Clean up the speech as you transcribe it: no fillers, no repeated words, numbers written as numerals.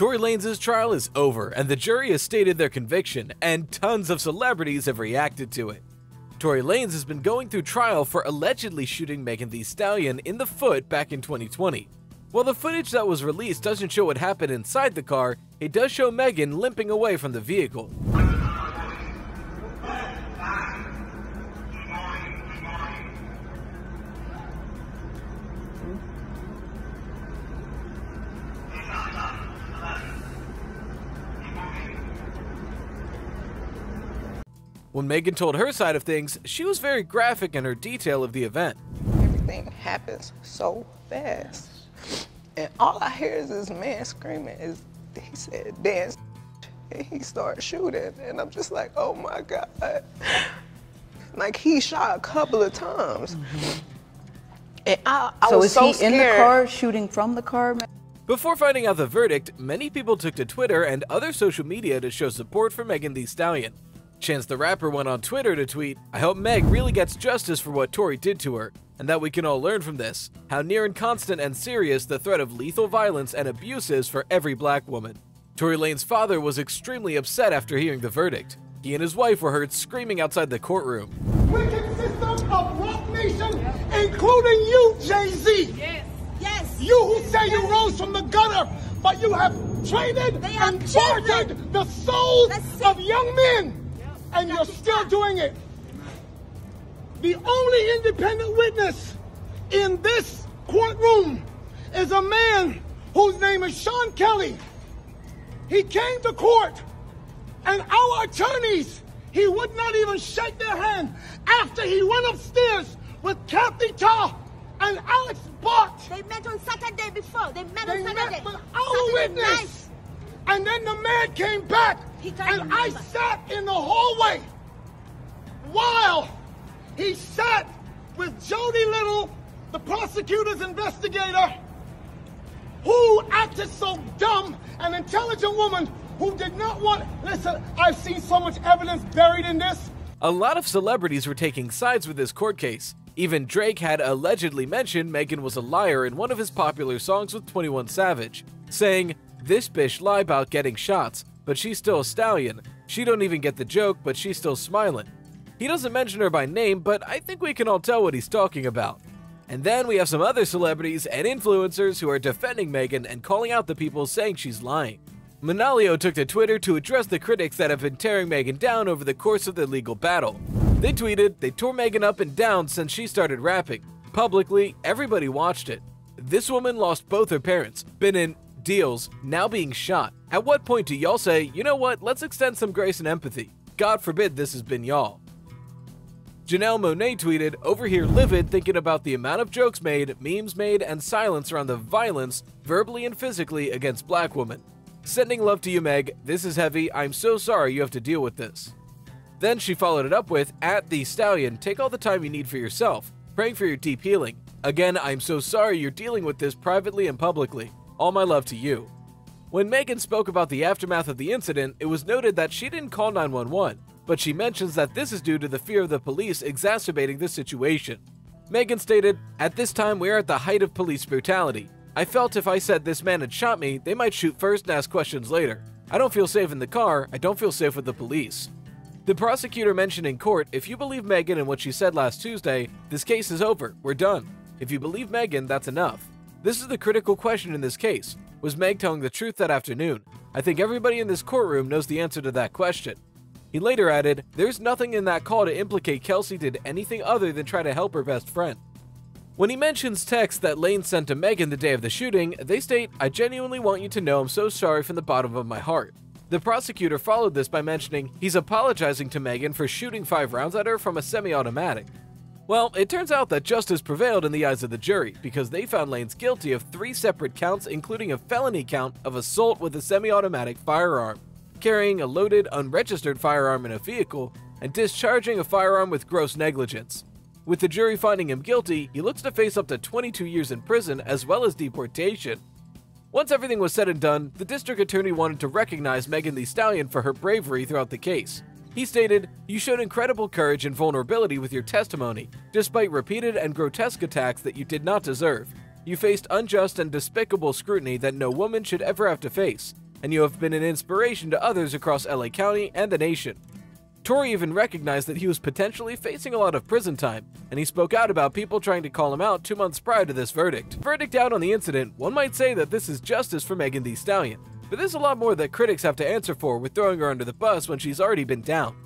Tory Lanez's trial is over, and the jury has stated their conviction, and tons of celebrities have reacted to it. Tory Lanez has been going through trial for allegedly shooting Megan Thee Stallion in the foot back in 2020. While the footage that was released doesn't show what happened inside the car, it does show Megan limping away from the vehicle. When Megan told her side of things, she was very graphic in her detail of the event. Everything happens so fast. And all I hear is this man screaming, he said, dance, and he started shooting. And I'm just like, oh my God. Like, he shot a couple of times. And I was so scared. So is he in the car, shooting from the car? Before finding out the verdict, many people took to Twitter and other social media to show support for Megan Thee Stallion. Chance the Rapper went on Twitter to tweet, "I hope Meg really gets justice for what Tory did to her, and that we can all learn from this, how near and constant and serious the threat of lethal violence and abuse is for every black woman." Tory Lanez's father was extremely upset after hearing the verdict. He and his wife were heard screaming outside the courtroom. "We consist of Rock Nation, including you, Jay-Z. Yes. Yes. You who say you rose from the gutter, but you have traded and bartered the souls of young men. And you're still doing it. The only independent witness in this courtroom is a man whose name is Sean Kelly. He came to court, and our attorneys, he would not even shake their hand after he went upstairs with Kathy Ta and Alex Bart. They met on Saturday before. They met on Saturday. But our witness. And then the man came back, and I sat in the hallway while he sat with Jody Little, the prosecutor's investigator, who acted so dumb, an intelligent woman who did not want... Listen, I've seen so much evidence buried in this." A lot of celebrities were taking sides with this court case. Even Drake had allegedly mentioned Megan was a liar in one of his popular songs with 21 Savage, saying, "This bitch lie about getting shots, but she's still a stallion. She don't even get the joke, but she's still smiling." He doesn't mention her by name, but I think we can all tell what he's talking about. And then we have some other celebrities and influencers who are defending Megan and calling out the people saying she's lying. Manalio took to Twitter to address the critics that have been tearing Megan down over the course of the legal battle. They tweeted, "They tore Megan up and down since she started rapping. Publicly, everybody watched it. This woman lost both her parents, been in deals, now being shot. At what point do y'all say, you know what, let's extend some grace and empathy? God forbid this has been y'all." Janelle Monáe tweeted, "Over here livid thinking about the amount of jokes made, memes made, and silence around the violence, verbally and physically, against black women. Sending love to you, Meg. This is heavy. I'm so sorry you have to deal with this." Then she followed it up with, @TheStallion, take all the time you need for yourself. Praying for your deep healing. Again, I'm so sorry you're dealing with this privately and publicly. All my love to you." When Megan spoke about the aftermath of the incident, it was noted that she didn't call 911, but she mentions that this is due to the fear of the police exacerbating this situation. Megan stated, "At this time, we are at the height of police brutality. I felt if I said this man had shot me, they might shoot first and ask questions later. I don't feel safe in the car. I don't feel safe with the police." The prosecutor mentioned in court, "If you believe Megan and what she said last Tuesday, this case is over. We're done. If you believe Megan, that's enough. This is the critical question in this case. Was Meg telling the truth that afternoon? I think everybody in this courtroom knows the answer to that question." He later added, "There's nothing in that call to implicate Kelsey did anything other than try to help her best friend." When he mentions texts that Lane sent to Megan the day of the shooting, they state, "I genuinely want you to know I'm so sorry from the bottom of my heart." The prosecutor followed this by mentioning, "He's apologizing to Megan for shooting 5 rounds at her from a semi-automatic." Well, it turns out that justice prevailed in the eyes of the jury, because they found Lanez guilty of 3 separate counts, including a felony count of assault with a semi-automatic firearm, carrying a loaded, unregistered firearm in a vehicle, and discharging a firearm with gross negligence. With the jury finding him guilty, he looks to face up to 22 years in prison as well as deportation. Once everything was said and done, the district attorney wanted to recognize Megan Thee Stallion for her bravery throughout the case. He stated, "You showed incredible courage and vulnerability with your testimony, despite repeated and grotesque attacks that you did not deserve. You faced unjust and despicable scrutiny that no woman should ever have to face. and you have been an inspiration to others across LA County and the nation. Tory even recognized that he was potentially facing a lot of prison time, and he spoke out about people trying to call him out 2 months prior to this verdict. Verdict out on the incident, one might say that this is justice for Megan Thee Stallion, but there's a lot more that critics have to answer for with throwing her under the bus when she's already been down.